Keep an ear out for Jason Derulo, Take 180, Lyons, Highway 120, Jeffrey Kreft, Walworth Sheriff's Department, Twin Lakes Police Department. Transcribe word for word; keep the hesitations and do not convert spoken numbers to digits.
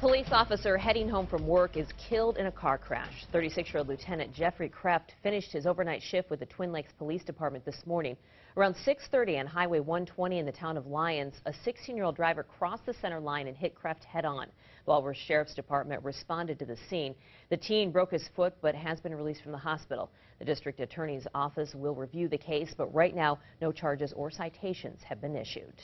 police officer heading home from work is killed in a car crash. thirty-six-year-old Lieutenant Jeffrey Kreft finished his overnight shift with the Twin Lakes Police Department this morning. Around six thirty on Highway one twenty in the town of Lyons, a sixteen-year-old driver crossed the center line and hit Kreft head-on. The Walworth Sheriff's Department responded to the scene. The teen broke his foot but has been released from the hospital. The district attorney's office will review the case, but right now, no charges or citations have been issued.